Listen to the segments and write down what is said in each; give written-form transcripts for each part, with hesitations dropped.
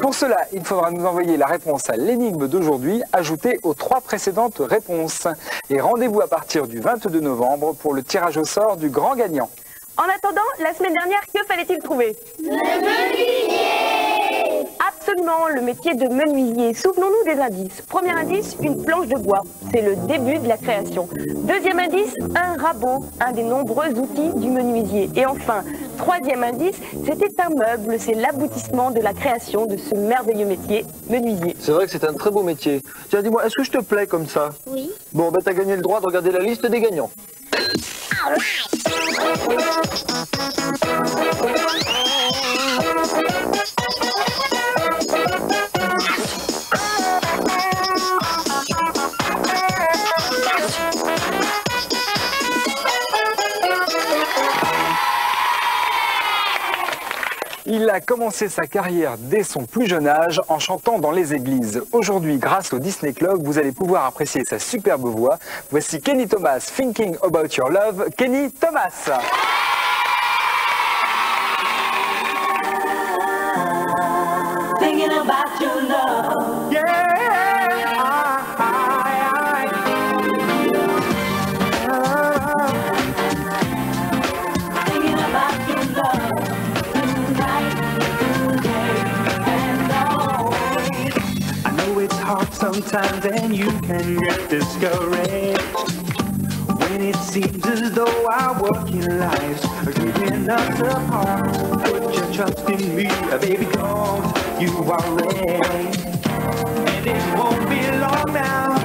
Pour cela, il faudra nous envoyer la réponse à l'énigme d'aujourd'hui, ajoutée aux 3 précédentes réponses. Et rendez-vous à partir du 22 novembre pour le tirage au sort du grand gagnant. En attendant, la semaine dernière, que fallait-il trouver? Le menuisier! Absolument, le métier de menuisier. Souvenons-nous des indices. Premier indice, une planche de bois. C'est le début de la création. Deuxième indice, un rabot, un des nombreux outils du menuisier. Et enfin, troisième indice, c'était un meuble. C'est l'aboutissement de la création de ce merveilleux métier, menuisier. C'est vrai que c'est un très beau métier. Tiens, dis-moi, est-ce que je te plais comme ça? Oui. Bon, ben t'as gagné le droit de regarder la liste des gagnants. Il a commencé sa carrière dès son plus jeune âge en chantant dans les églises. Aujourd'hui, grâce au Disney Club, vous allez pouvoir apprécier sa superbe voix. Voici Kenny Thomas, Thinking About Your Love, Kenny Thomas. Thinking about your love. Yeah. Sometimes and you can get discouraged when it seems as though our working lives are giving us apart. Put your trust in me, baby, don't you worry. And it won't be long now,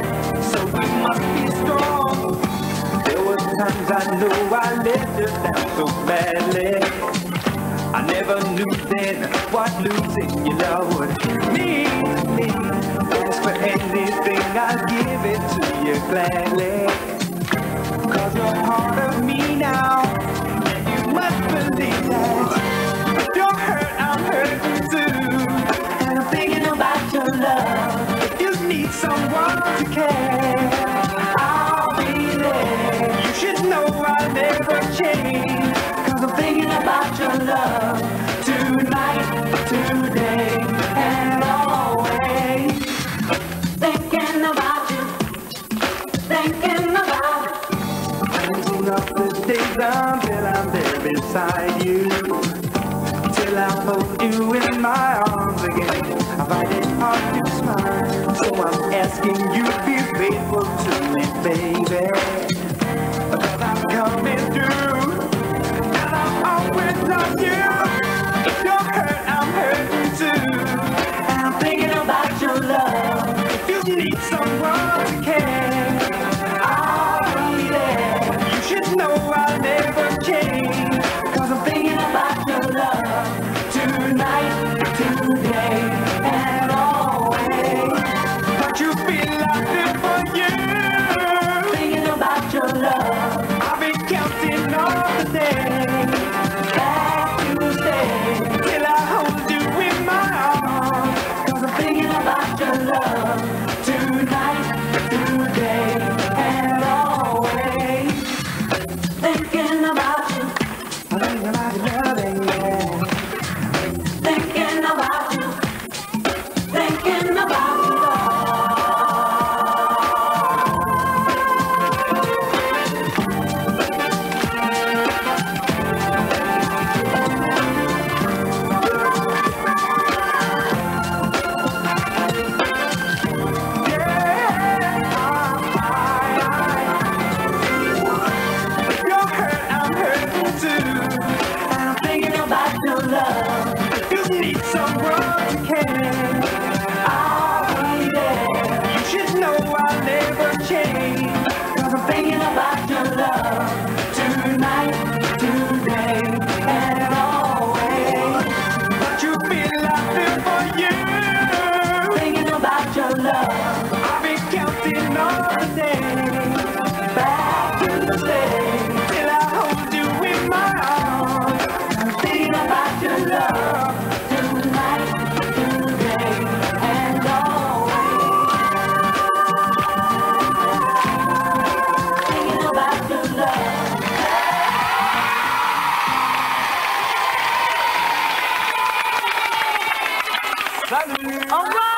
so we must be strong. There were times I know I let you down so badly. I never knew then what losing your love would mean. For anything, I'll give it to you gladly. 'Cause you're part of me now, and you must believe that. If you're hurt, I'm hurt too, and I'm thinking about your love. If you need someone to care, I'll be there. You should know I'll never change, 'cause I'm thinking about your love tonight, today, and always. Thinking about you, thinking about you. Counting up the days until I'm there beside you. Till I hold you in my arms again. I find it hard to smile, so I'm asking you to be faithful to me, baby. Because I'm coming through, and I'm always on you. If you're hurt, I'm hurting too, and I'm thinking about your love. Need someone to care, I'll be there. You should know I'll never change, 'cause I'm thinking about your love tonight, today, and always. But you feel like it for you, thinking about your love. I've been counting all the days back to stay, till I hold you in my arms, 'cause I'm thinking about your love. Salut. Au revoir.